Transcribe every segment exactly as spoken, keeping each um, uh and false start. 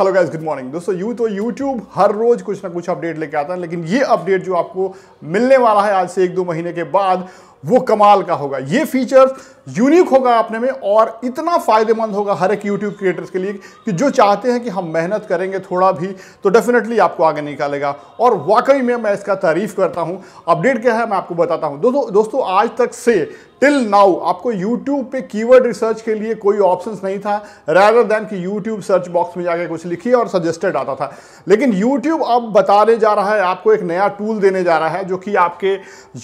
Hello guys, good morning दोस्तों। यूँ तो यूट्यूब हर रोज़ कुछ ना कुछ अपडेट लेके आता है, लेकिन ये अपडेट जो आपको मिलने वाला है आज से एक दो महीने के बाद, वो कमाल का होगा। ये फीचर यूनिक होगा अपने में और इतना फ़ायदेमंद होगा हर एक यूट्यूब क्रिएटर्स के लिए कि जो चाहते हैं कि हम मेहनत करेंगे थोड़ा भी तो डेफिनेटली आपको आगे निकालेगा। और वाकई में मैं इसका तारीफ़ करता हूँ। अपडेट क्या है मैं आपको बताता हूँ। दोस्तों दोस्तों आज तक से टिल नाउ आपको YouTube पे कीवर्ड रिसर्च के लिए कोई ऑप्शंस नहीं था, रैदर दैन कि YouTube सर्च बॉक्स में जाके कुछ लिखिए और सजेस्टेड आता था। लेकिन YouTube अब बताने जा रहा है, आपको एक नया टूल देने जा रहा है जो कि आपके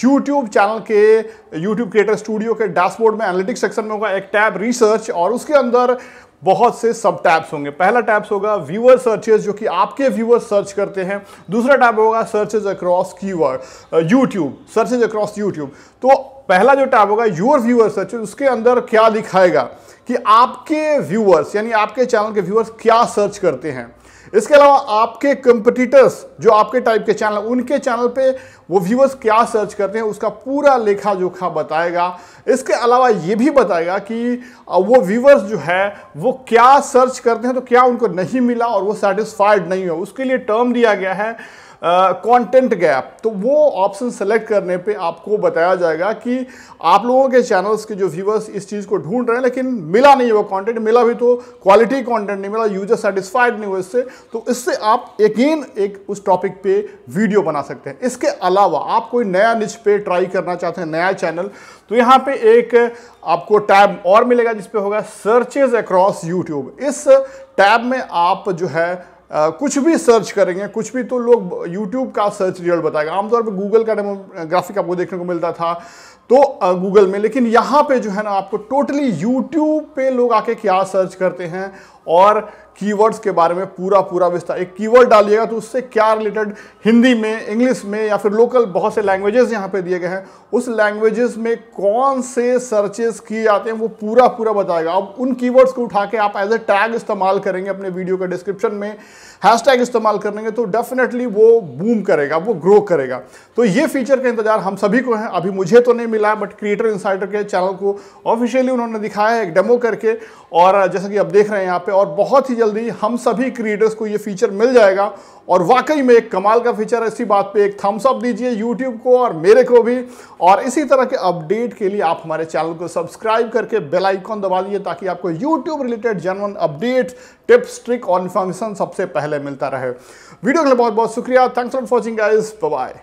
YouTube चैनल के YouTube क्रिएटर स्टूडियो के डैशबोर्ड में एनालिटिक्स सेक्शन में होगा एक टैब रिसर्च, और उसके अंदर बहुत से सब टैब्स होंगे। पहला टैब्स होगा व्यूअर सर्चेज, जो कि आपके व्यूअर सर्च करते हैं। दूसरा टैब होगा searches across keyword YouTube, searches across YouTube. तो पहला जो टैब होगा योर व्यूअर्स सर्च, उसके अंदर क्या दिखाएगा कि आपके व्यूअर्स यानी आपके चैनल के व्यूअर्स क्या सर्च करते हैं। इसके अलावा आपके कंपटीटर्स जो आपके टाइप के चैनल, उनके चैनल पे वो व्यूअर्स क्या सर्च करते हैं उसका पूरा लेखा जोखा बताएगा। इसके अलावा ये भी बताएगा कि वो व्यूअर्स जो है वो क्या सर्च करते हैं, तो क्या उनको नहीं मिला और वो सेटिस्फाइड नहीं हुआ। उसके लिए टर्म दिया गया है कंटेंट uh, गैप। तो वो ऑप्शन सेलेक्ट करने पे आपको बताया जाएगा कि आप लोगों के चैनल्स के जो व्यूअर्स इस चीज़ को ढूंढ रहे हैं लेकिन मिला नहीं है, वो कंटेंट मिला भी तो क्वालिटी कंटेंट नहीं मिला, यूजर सेटिस्फाइड नहीं हुआ इससे, तो इससे आप अगेन एक उस टॉपिक पे वीडियो बना सकते हैं। इसके अलावा आप कोई नया निच पे ट्राई करना चाहते हैं, नया चैनल, तो यहाँ पे एक आपको टैब और मिलेगा जिसपे होगा सर्चेज अक्रॉस यूट्यूब। इस टैब में आप जो है Uh, कुछ भी सर्च करेंगे, कुछ भी, तो लोग YouTube का सर्च रिजल्ट बताएगा। आमतौर पर गूगल का डेमोग्राफिक आपको देखने को मिलता था तो गूगल uh, में, लेकिन यहाँ पे जो है ना आपको टोटली YouTube पे लोग आके क्या सर्च करते हैं और कीवर्ड्स के बारे में पूरा पूरा विस्तार। एक कीवर्ड डालिएगा तो उससे क्या रिलेटेड हिंदी में, इंग्लिश में या फिर लोकल बहुत से लैंग्वेजेस यहाँ पे दिए गए हैं, उस लैंग्वेजेस में कौन से सर्चेस किए जाते हैं वो पूरा पूरा बताएगा। अब उन कीवर्ड्स को उठा के आप एज ए टैग इस्तेमाल करेंगे अपने वीडियो के डिस्क्रिप्शन में, हैशटैग इस्तेमाल करेंगे तो डेफिनेटली वो बूम करेगा, वो ग्रो करेगा। तो ये फीचर का इंतजार हम सभी को है। अभी मुझे तो नहीं मिला है, बट क्रिएटर इनसाइडर के चैनल को ऑफिशियली उन्होंने दिखाया है एक डेमो करके, और जैसा कि आप देख रहे हैं यहाँ पे, और बहुत ही जल्दी हम सभी क्रिएटर्स को ये फीचर मिल जाएगा। और वाकई में एक कमाल का फीचर है। इसी बात पे एक थम्स अप दीजिए YouTube को और मेरे को भी, और इसी तरह के अपडेट के लिए आप हमारे चैनल को सब्सक्राइब करके बेल आइकॉन दबा लीजिए ताकि आपको YouTube related genuine updates, tips, trick और इन्फॉर्मेशन सबसे पहले मिलता रहे। वीडियो के लिए बहुत बहुत शुक्रिया। Thanks for watching guys, bye bye.